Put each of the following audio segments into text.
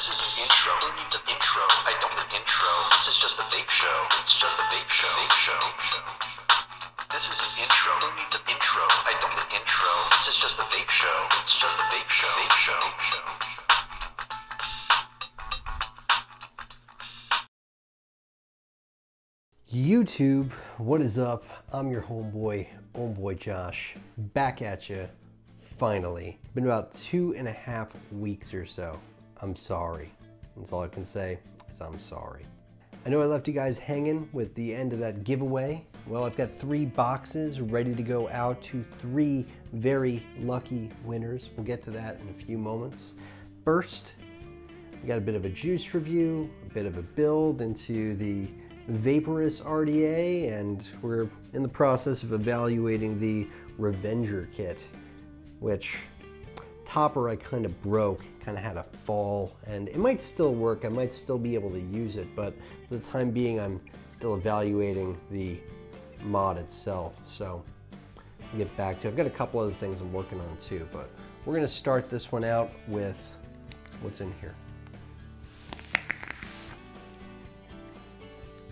This is an intro. Who needs an intro? I don't need an intro. This is just a vape show. It's just a vape show. This is an intro. Who needs an intro? I don't need an intro. This is just a vape show. It's just a vape show. YouTube, what is up? I'm your homeboy, OhmBoy Josh, back at you. Finally, been about 2.5 weeks or so. I'm sorry. That's all I can say is I'm sorry. I know I left you guys hanging with the end of that giveaway. Well, I've got 3 boxes ready to go out to 3 very lucky winners. We'll get to that in a few moments. First, we got a bit of a juice review, a bit of a build into the Vaporous RDA, and we're in the process of evaluating the Revenger kit, which topper I kind of broke, kind of had a fall, and it might still work. I might still be able to use it, but for the time being, I'm still evaluating the mod itself. So I'll get back to it. I've got a couple other things I'm working on too, but we're gonna start this one out with what's in here.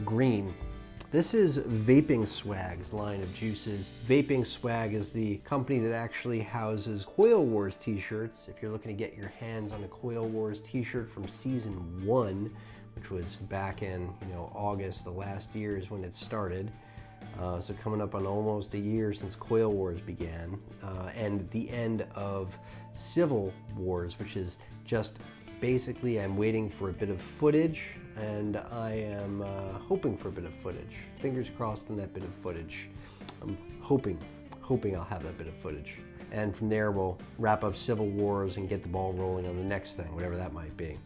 Green. This is Vaping Swag's line of juices. Vaping Swag is the company that actually houses Coil Wars t-shirts. If you're looking to get your hands on a Coil Wars t-shirt from season 1, which was back in, you know, August the last year is when it started. So coming up on almost a year since Coil Wars began, and the end of Civil Wars, which is just basically I'm waiting for a bit of footage, and I am hoping for a bit of footage. Fingers crossed on that bit of footage. I'm hoping I'll have that bit of footage. And from there we'll wrap up Civil Wars and get the ball rolling on the next thing, whatever that might be.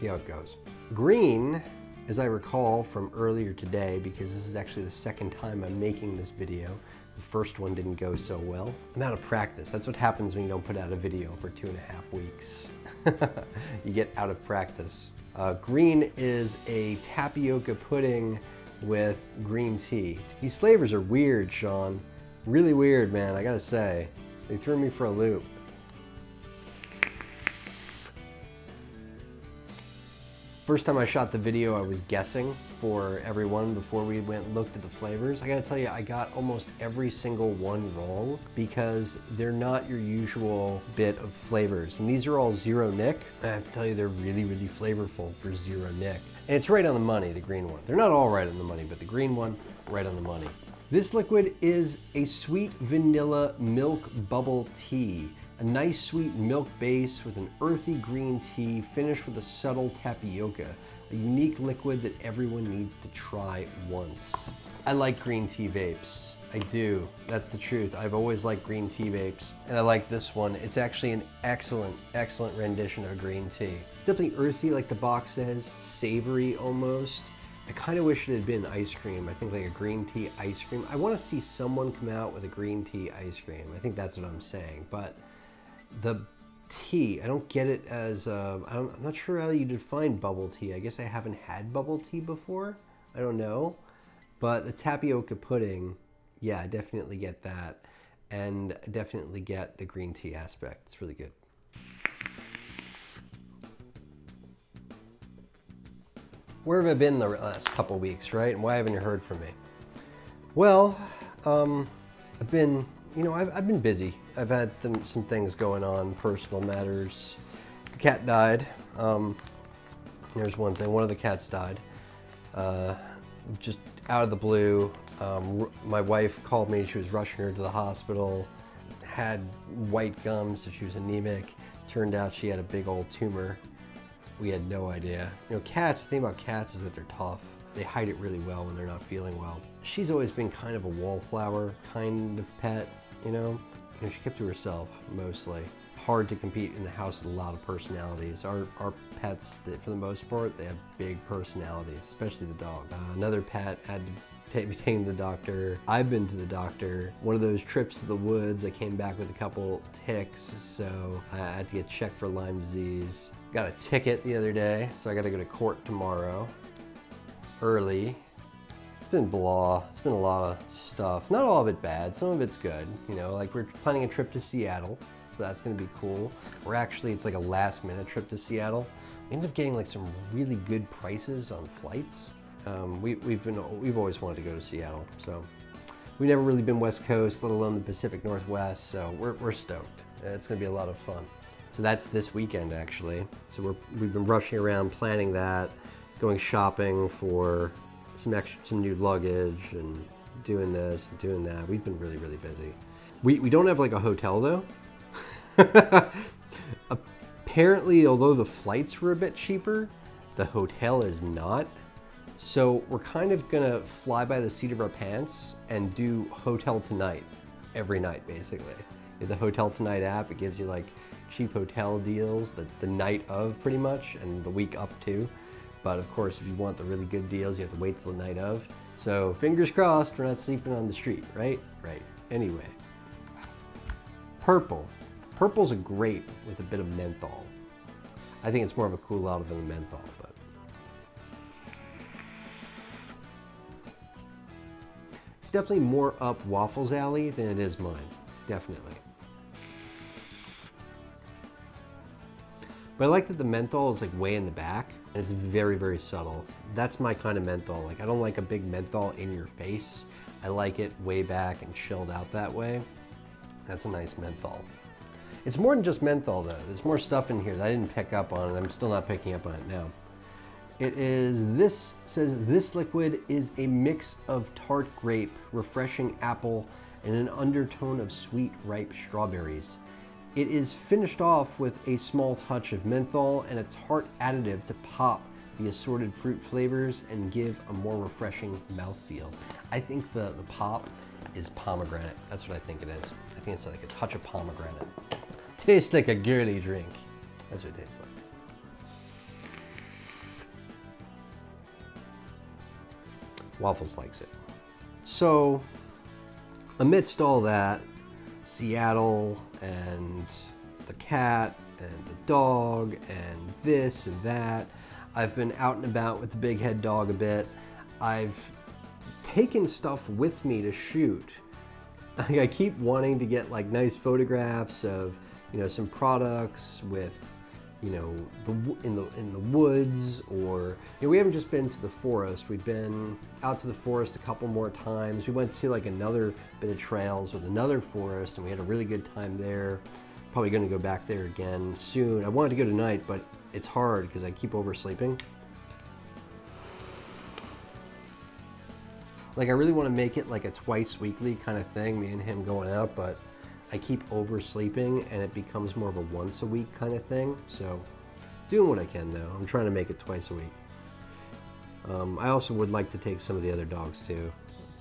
See how it goes. Green, as I recall from earlier today, because this is actually the second time I'm making this video. The first one didn't go so well. I'm out of practice. That's what happens when you don't put out a video for 2.5 weeks. You get out of practice. Green is a tapioca pudding with green tea. These flavors are weird, Sean. Really weird, man, I gotta say. They threw me for a loop. First time I shot the video, I was guessing for everyone before we went and looked at the flavors. I gotta tell you, I got almost every single one wrong because they're not your usual bit of flavors. And these are all zero nic. I have to tell you, they're really, really flavorful for zero nic. And it's right on the money, the green one. They're not all right on the money, but the green one, right on the money. This liquid is a sweet vanilla milk bubble tea. A nice sweet milk base with an earthy green tea finished with a subtle tapioca, a unique liquid that everyone needs to try once. I like green tea vapes. I do. That's the truth. I've always liked green tea vapes, and I like this one. It's actually an excellent, excellent rendition of a green tea. It's definitely earthy, like the box says, savory almost. I kind of wish it had been ice cream. I think like a green tea ice cream. I want to see someone come out with a green tea ice cream. I think that's what I'm saying, but the tea, I don't get it as, I'm not sure how you define bubble tea. I guess I haven't had bubble tea before. I don't know. But the tapioca pudding, yeah, I definitely get that. And I definitely get the green tea aspect. It's really good. Where have I been the last couple weeks, right? And why haven't you heard from me? Well, I've been, you know, I've been busy. I've had some things going on, personal matters. The cat died. There's one thing, one of the cats died. Just out of the blue. My wife called me, she was rushing her to the hospital, had white gums, so she was anemic. Turned out she had a big old tumor. We had no idea. You know, cats, the thing about cats is that they're tough. They hide it really well when they're not feeling well. She's always been kind of a wallflower kind of pet, you know? You know, she kept to herself, mostly. Hard to compete in the house with a lot of personalities. Our pets, for the most part, they have big personalities, especially the dog. Another pet had to be taken to the doctor. I've been to the doctor. One of those trips to the woods, I came back with a couple ticks, so I had to get checked for Lyme disease. Got a ticket the other day, so I gotta go to court tomorrow, early. It's been blah, it's been a lot of stuff. Not all of it bad, some of it's good. You know, like we're planning a trip to Seattle, so that's gonna be cool. We're actually, it's like a last minute trip to Seattle. ended up getting like some really good prices on flights. We've always wanted to go to Seattle, so we've never really been West Coast, let alone the Pacific Northwest. So we're stoked. It's gonna be a lot of fun. So that's this weekend actually. So we've been rushing around planning that, going shopping for some new luggage and doing this and doing that. We've been really busy. We don't have like a hotel though. Apparently, although the flights were a bit cheaper, the hotel is not. So we're kind of gonna fly by the seat of our pants and do hotel tonight every night basically. The Hotel Tonight app, it gives you like cheap hotel deals the night of pretty much and the week up to. But of course, if you want the really good deals, you have to wait till the night of. So fingers crossed we're not sleeping on the street, right? Right. Anyway, purple. Purple's a grape with a bit of menthol. I think it's more of a culotta than a menthol, but. It's definitely more up Waffles Alley than it is mine, definitely. But I like that the menthol is like way in the back and it's very subtle. That's my kind of menthol. Like I don't like a big menthol in your face. I like it way back and chilled out that way. That's a nice menthol. It's more than just menthol though. There's more stuff in here that I didn't pick up on and I'm still not picking up on it now. It is, this says this liquid is a mix of tart grape, refreshing apple, and an undertone of sweet ripe strawberries. It is finished off with a small touch of menthol and a tart additive to pop the assorted fruit flavors and give a more refreshing mouthfeel. I think the pop is pomegranate. That's what I think it is. I think it's like a touch of pomegranate. Tastes like a girly drink. That's what it tastes like. Waffles likes it. So, amidst all that, Seattle and the cat and the dog and this and that, I've been out and about with the big head dog a bit. I've taken stuff with me to shoot. Like I keep wanting to get like nice photographs of, you know, some products with, you know, in the woods, or, you know, we haven't just been to the forest. We've been out to the forest a couple more times. We went to like another bit of trails with another forest and we had a really good time there. Probably gonna go back there again soon. I wanted to go tonight, but it's hard because I keep oversleeping. Like I really wanna make it like a twice weekly kind of thing, me and him going out, but I keep oversleeping and it becomes more of a once a week kind of thing. So doing what I can though. I'm trying to make it twice a week. I also would like to take some of the other dogs too,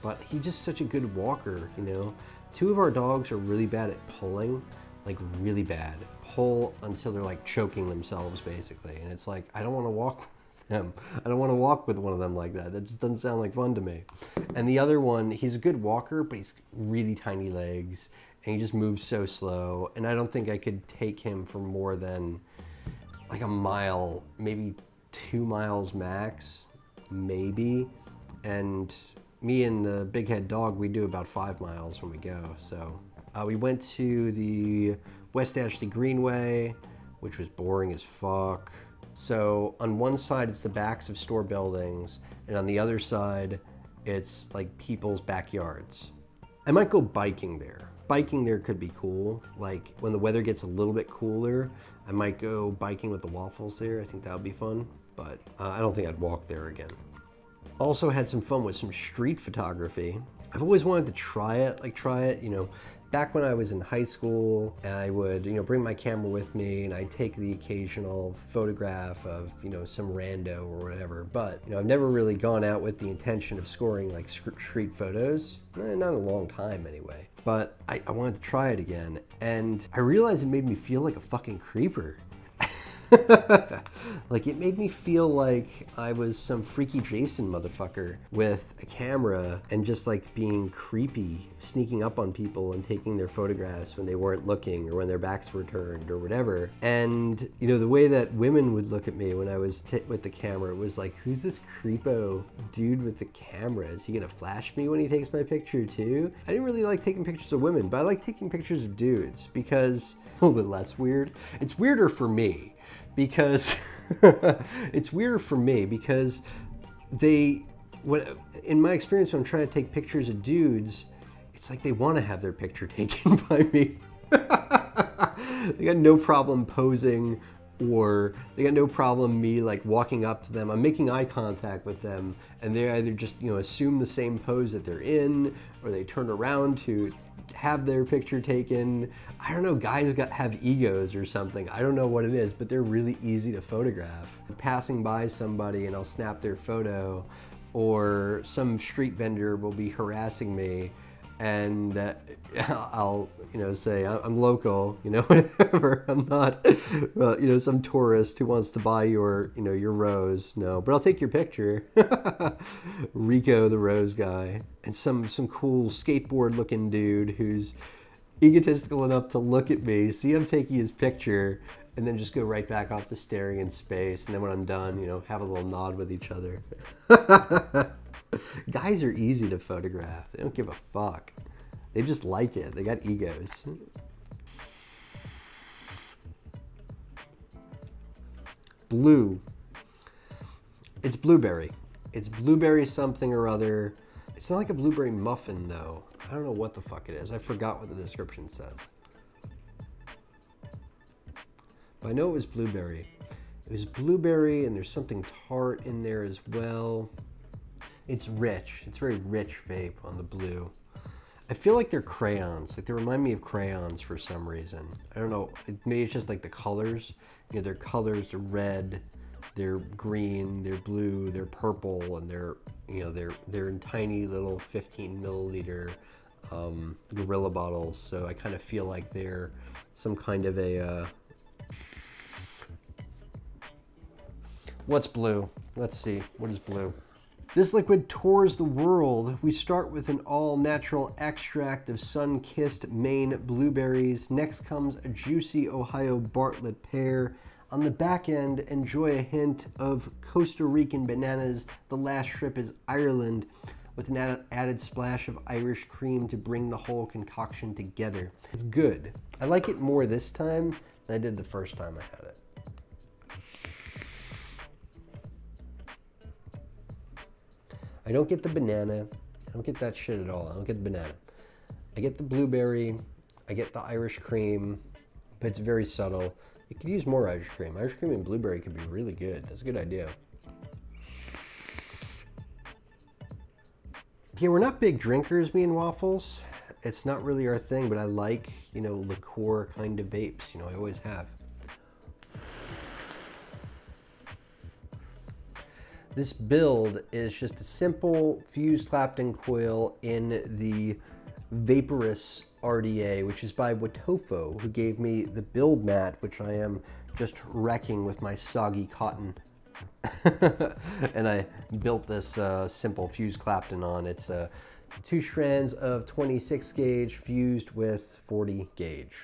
but he's just such a good walker, you know. Two of our dogs are really bad at pulling, like really bad. Pull until they're like choking themselves basically. And it's like, I don't want to walk with them. I don't want to walk with one of them like that. That just doesn't sound like fun to me. And the other one, he's a good walker, but he's really tiny legs. And he just moves so slow, and I don't think I could take him for more than like a mile, maybe 2 miles max, maybe. And me and the big head dog, we do about 5 miles when we go. So we went to the West Ashley Greenway, which was boring as fuck. So on one side, it's the backs of store buildings, and on the other side, it's like people's backyards. I might go biking there. Biking there could be cool. Like when the weather gets a little bit cooler, I might go biking with the Waffles there. I think that would be fun, but I don't think I'd walk there again. Also had some fun with some street photography. I've always wanted to try it, you know, back when I was in high school, I would, you know, bring my camera with me and I'd take the occasional photograph of, you know, some rando or whatever, but, you know, I've never really gone out with the intention of scoring like street photos, not in a long time anyway. But I wanted to try it again, and I realized it made me feel like a fucking creeper. Like it made me feel like I was some freaky Jason motherfucker with a camera and just like being creepy, sneaking up on people and taking their photographs when they weren't looking or when their backs were turned or whatever. And you know, the way that women would look at me when I was with the camera was like, who's this creepo dude with the camera? Is he gonna flash me when he takes my picture too? I didn't really like taking pictures of women, but I like taking pictures of dudes because a little bit less weird. It's weirder for me. because it's weird for me because they, in my experience when I'm trying to take pictures of dudes, it's like they want to have their picture taken by me. They got no problem posing, or they got no problem me like walking up to them. I'm making eye contact with them and they either just, you know, assume the same pose that they're in, or they turn around to have their picture taken. I don't know, guys have egos or something. I don't know what it is, but they're really easy to photograph. I'm passing by somebody and I'll snap their photo, or some street vendor will be harassing me and I'll, you know, say I'm local, you know, whatever. I'm not, you know, some tourist who wants to buy your, you know, your rose. No, but I'll take your picture. Rico, the rose guy, and some cool skateboard-looking dude who's egotistical enough to look at me, see I'm taking his picture, and then just go right back off to staring in space. And then when I'm done, you know, have a little nod with each other. Guys are easy to photograph. They don't give a fuck. They just like it. They got egos. Blue. It's blueberry. It's blueberry something or other. It's not like a blueberry muffin though. I don't know what the fuck it is. I forgot what the description said. But I know it was blueberry. It was blueberry and there's something tart in there as well. It's rich. It's very rich vape on the blue. I feel like they're crayons. Like they remind me of crayons for some reason. I don't know. Maybe it's just like the colors. You know, their colors, they're red, they're green, they're blue, they're purple, and they're, you know, they're in tiny little 15 milliliter Gorilla bottles. So I kind of feel like they're some kind of a, what's blue? Let's see, what is blue? This liquid tours the world. We start with an all-natural extract of sun-kissed Maine blueberries. Next comes a juicy Ohio Bartlett pear. On the back end, enjoy a hint of Costa Rican bananas. The last trip is Ireland, with an added splash of Irish cream to bring the whole concoction together. It's good. I like it more this time than I did the first time I had it. I don't get the banana. I don't get that shit at all. I don't get the banana. I get the blueberry. I get the Irish cream, but it's very subtle. You could use more Irish cream. Irish cream and blueberry could be really good. That's a good idea. Yeah, we're not big drinkers, me and Waffles. It's not really our thing, but I like, you know, liqueur kind of vapes. You know, I always have. This build is just a simple fused Clapton coil in the Vaporous RDA, which is by Wotofo, who gave me the build mat, which I am just wrecking with my soggy cotton. And I built this simple fused Clapton on. It's two strands of 26 gauge fused with 40 gauge.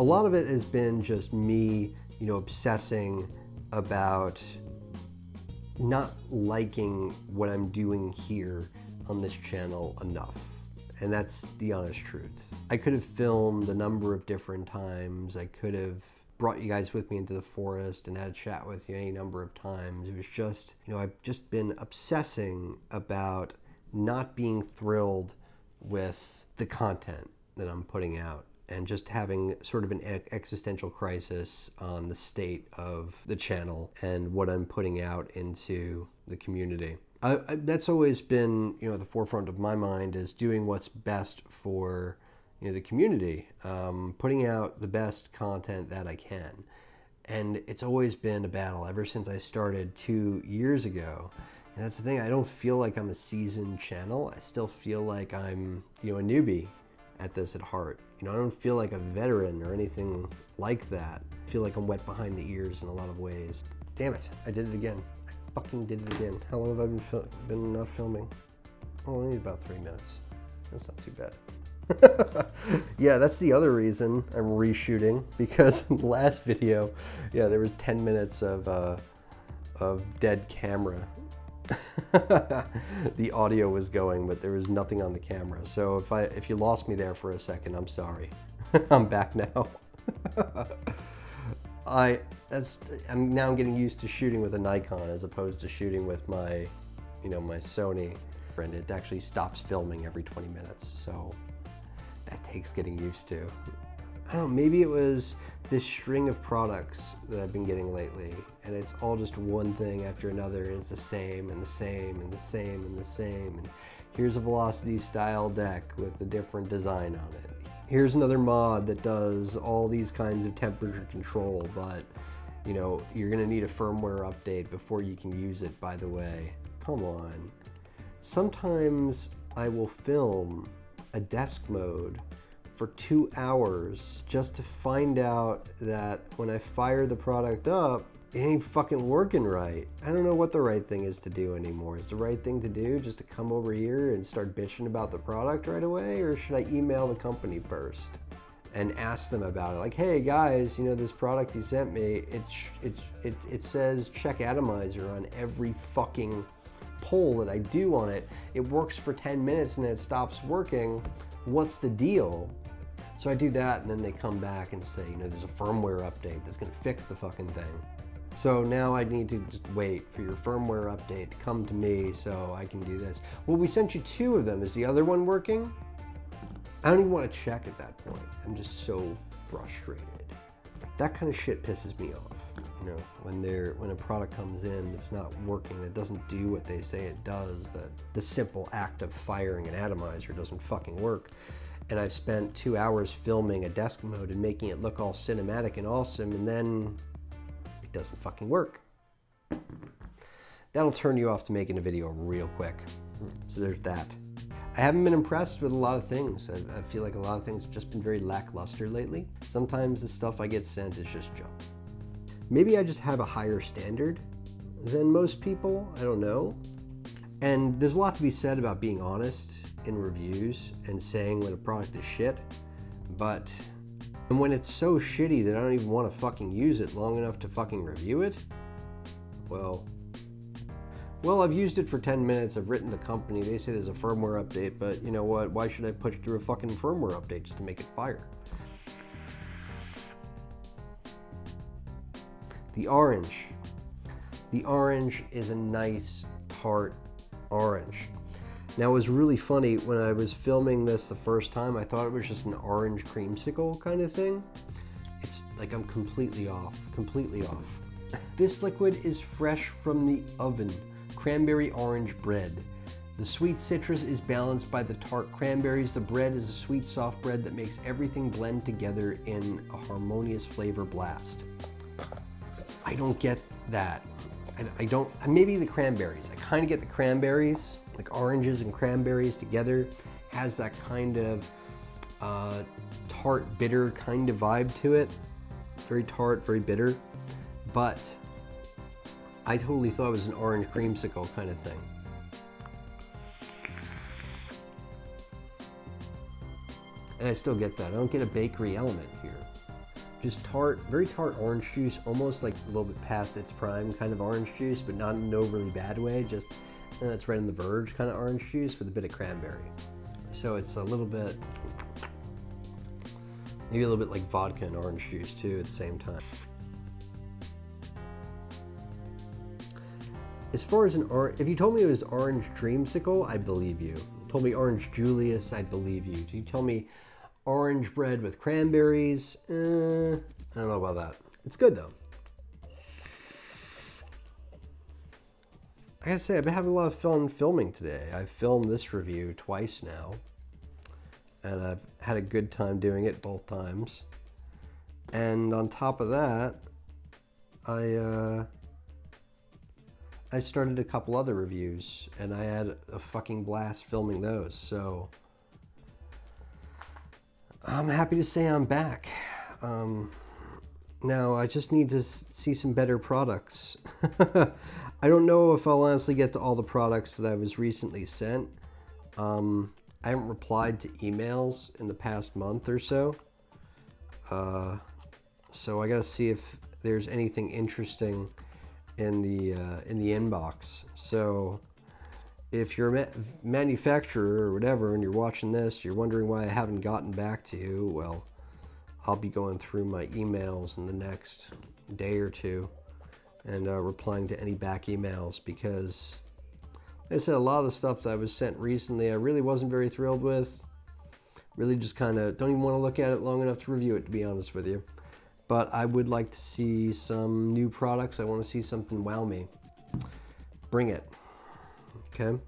a lot of it has been just me, you know, obsessing about not liking what I'm doing here on this channel enough. And that's the honest truth. I could have filmed a number of different times. I could have brought you guys with me into the forest and had a chat with you any number of times. It was just, you know, I've just been obsessing about not being thrilled with the content that I'm putting out and just having sort of an existential crisis on the state of the channel and what I'm putting out into the community. That's always been, you know, the forefront of my mind, is doing what's best for, you know, the community, putting out the best content that I can. And it's always been a battle ever since I started 2 years ago. And that's the thing, I don't feel like I'm a seasoned channel. I still feel like I'm, you know, a newbie at this at heart. You know, I don't feel like a veteran or anything like that. I feel like I'm wet behind the ears in a lot of ways. Damn it, I did it again. I fucking did it again. How long have I been not filming? Oh, I need about 3 minutes. That's not too bad. Yeah, that's the other reason I'm reshooting, because in the last video, yeah, there was 10 minutes of dead camera. The audio was going, but there was nothing on the camera. So if you lost me there for a second, I'm sorry. I'm back now. I'm now getting used to shooting with a Nikon as opposed to shooting with my, you know, my Sony, and it actually stops filming every 20 minutes. So that takes getting used to. I don't know, maybe it was this string of products that I've been getting lately, and it's all just one thing after another, and it's the same and the same and the same and the same. And here's a Velocity style deck with a different design on it. Here's another mod that does all these kinds of temperature control, but you know, you're gonna need a firmware update before you can use it, by the way. Come on. Sometimes I will film a desk mode for 2 hours just to find out that when I fire the product up, it ain't fucking working right. I don't know what the right thing is to do anymore. Is the right thing to do just to come over here and start bitching about the product right away, or should I email the company first and ask them about it? Like, hey guys, you know, this product you sent me, it says check atomizer on every fucking poll that I do on it. It works for 10 minutes and then it stops working. What's the deal? So I do that, and then they come back and say, you know, there's a firmware update that's gonna fix the fucking thing. So now I need to just wait for your firmware update to come to me so I can do this. Well, we sent you 2 of them. Is the other one working? I don't even want to check at that point. I'm just so frustrated. That kind of shit pisses me off. You know, when a product comes in that's not working, that doesn't do what they say it does, that the simple act of firing an atomizer doesn't fucking work. And I've spent 2 hours filming a desk mode and making it look all cinematic and awesome, and then it doesn't fucking work. That'll turn you off to making a video real quick. So there's that. I haven't been impressed with a lot of things. I feel like a lot of things have just been very lackluster lately. Sometimes the stuff I get sent is just junk. Maybe I just have a higher standard than most people, I don't know. And there's a lot to be said about being honest in reviews and saying when a product is shit, but and when it's so shitty that I don't even want to fucking use it long enough to fucking review it, well, I've used it for 10 minutes, I've written the company, they say there's a firmware update, but you know what, why should I push through a fucking firmware update just to make it fire? The orange is a nice, tart orange. Now, it was really funny, when I was filming this the first time, I thought it was just an orange creamsicle kind of thing. It's like I'm completely off. This liquid is fresh from the oven. Cranberry orange bread. The sweet citrus is balanced by the tart cranberries. The bread is a sweet, soft bread that makes everything blend together in a harmonious flavor blast. I don't get that. I don't, maybe the cranberries. I kind of get the cranberries, like oranges and cranberries together has that kind of tart, bitter kind of vibe to it. Very tart, very bitter. But I totally thought it was an orange creamsicle kind of thing. And I still get that. I don't get a bakery element here. just tart, very tart orange juice, almost like a little bit past its prime kind of orange juice, but not in no really bad way, just it's right on the verge kind of orange juice with a bit of cranberry. So it's a little bit, maybe a little bit like vodka and orange juice too at the same time. As far as an orange, if you told me it was orange dreamsicle, I believe you. You told me orange Julius, I believe you. You tell me orange bread with cranberries, I don't know about that. It's good though. I gotta say, I've been having a lot of fun filming today. I've filmed this review twice now, and I've had a good time doing it both times. And on top of that, I started a couple other reviews, and I had a fucking blast filming those, so I'm happy to say I'm back. Now, I just need to see some better products. I don't know if I'll honestly get to all the products that I was recently sent. I haven't replied to emails in the past month or so, so I gotta see if there's anything interesting in the inbox. So if you're a manufacturer or whatever and you're watching this, you're wondering why I haven't gotten back to you, well, I'll be going through my emails in the next day or two and replying to any back emails, because like I said, a lot of the stuff that I was sent recently I really wasn't very thrilled with. Really just kind of don't even want to look at it long enough to review it, to be honest with you. But I would like to see some new products. I want to see something wow me. Bring it. Okay?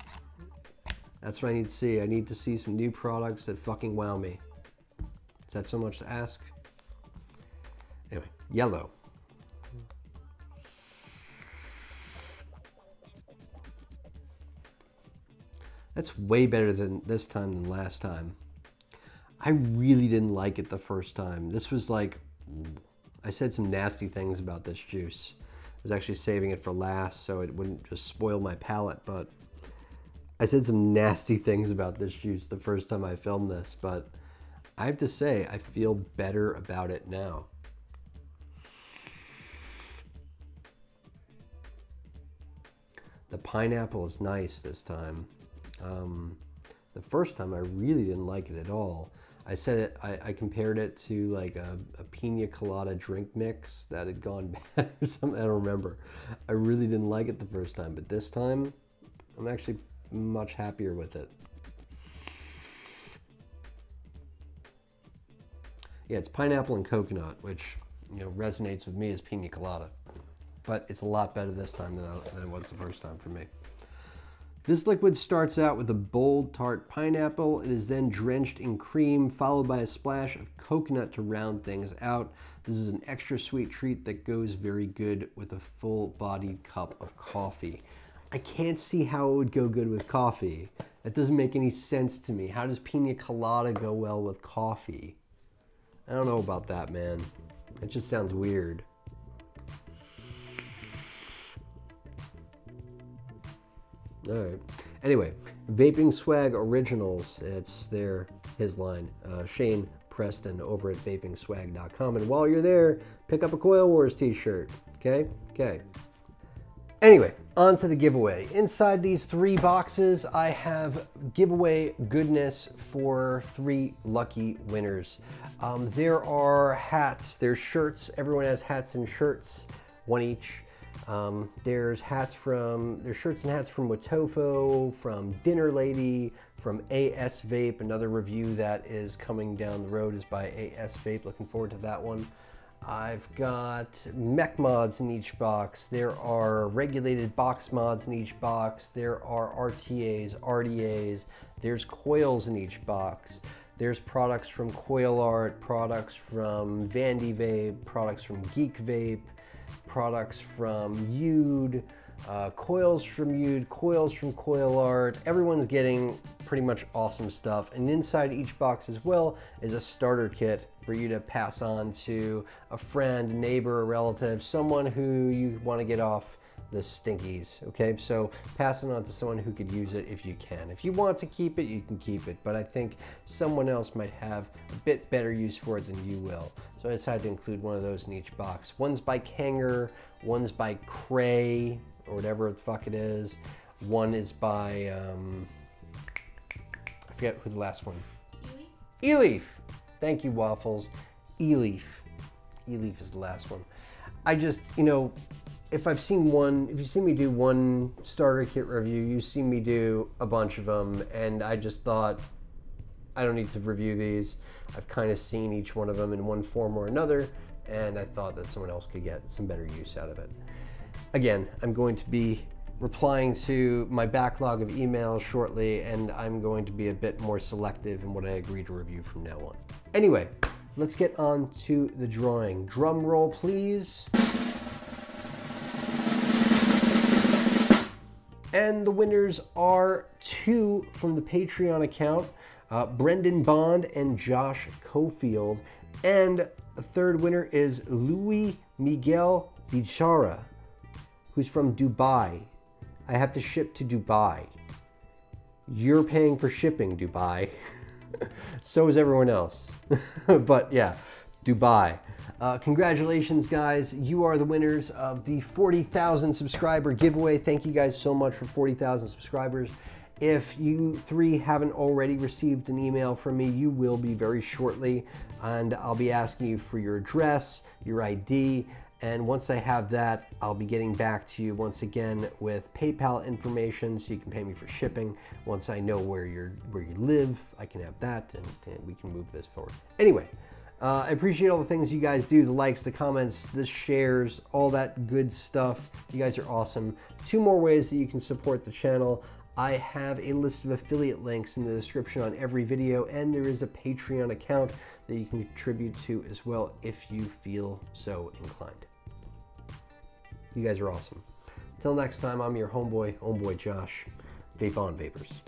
That's what I need to see. I need to see some new products that fucking wow me. Is that so much to ask? Anyway, yellow. That's way better than this time than last time. I really didn't like it the first time. This was like, I said some nasty things about this juice. I was actually saving it for last so it wouldn't just spoil my palate, but I said some nasty things about this juice the first time I filmed this, but I have to say I feel better about it now. The pineapple is nice this time. The first time I really didn't like it at all. I said it, I compared it to like a pina colada drink mix that had gone bad or something, I don't remember. I really didn't like it the first time, but this time I'm actually much happier with it. Yeah, it's pineapple and coconut, which, you know, resonates with me as pina colada, but it's a lot better this time than it was the first time for me. This liquid starts out with a bold, tart pineapple. It is then drenched in cream, followed by a splash of coconut to round things out. This is an extra sweet treat that goes very good with a full-bodied cup of coffee. I can't see how it would go good with coffee. That doesn't make any sense to me. How does pina colada go well with coffee? I don't know about that, man. It just sounds weird. All right. Anyway, Vaping Swag Originals. It's their, his line. Shane Preston over at vapingswag.com. And while you're there, pick up a Coil Wars t-shirt. Okay? Okay. Anyway, on to the giveaway. Inside these three boxes, I have giveaway goodness for three lucky winners. There are hats. There's shirts. Everyone has hats and shirts. One each. There's shirts and hats from Wotofo, from Dinner Lady, from AS Vape. Another review that is coming down the road is by AS Vape. Looking forward to that one. I've got mech mods in each box. There are regulated box mods in each box. There are RTAs, RDAs. There's coils in each box. There's products from CoilArt, products from Vandy Vape, products from Geek Vape, products from Ude, coils from Ude, coils from CoilArt. Everyone's getting pretty much awesome stuff. And inside each box as well is a starter kit for you to pass on to a friend, a neighbor, a relative, someone who you want to get off the stinkies, okay? So pass it on to someone who could use it if you can. If you want to keep it, you can keep it, but I think someone else might have a bit better use for it than you will. So I decided to include one of those in each box. One's by Kanger, one's by Cray, or whatever the fuck it is. One is by, I forget who the last one. Eleaf. Thank you, Waffles. Eleaf. Eleaf is the last one. I just, you know, if you've seen me do one starter kit review, you've seen me do a bunch of them, and I just thought, I don't need to review these. I've kind of seen each one of them in one form or another, and I thought that someone else could get some better use out of it. Again, I'm going to be replying to my backlog of emails shortly, and I'm going to be a bit more selective in what I agree to review from now on. Anyway, let's get on to the drawing. Drum roll, please. And the winners are two from the Patreon account, Brendan Bond and Josh Cofield. And the third winner is Louis Miguel Bichara, who's from Dubai. I have to ship to Dubai. You're paying for shipping, Dubai. So is everyone else. But yeah, Dubai. Congratulations, guys. You are the winners of the 40,000 subscriber giveaway. Thank you guys so much for 40,000 subscribers. If you three haven't already received an email from me, you will be very shortly, and I'll be asking you for your address, your ID, and once I have that, I'll be getting back to you once again with PayPal information so you can pay me for shipping. Once I know where you live, I can have that, and we can move this forward. Anyway, I appreciate all the things you guys do, the likes, the comments, the shares, all that good stuff. You guys are awesome. Two more ways that you can support the channel. I have a list of affiliate links in the description on every video, and there is a Patreon account that you can contribute to as well if you feel so inclined. You guys are awesome. Till next time, I'm your homeboy, OhmBoy Josh. Vape on, vapors.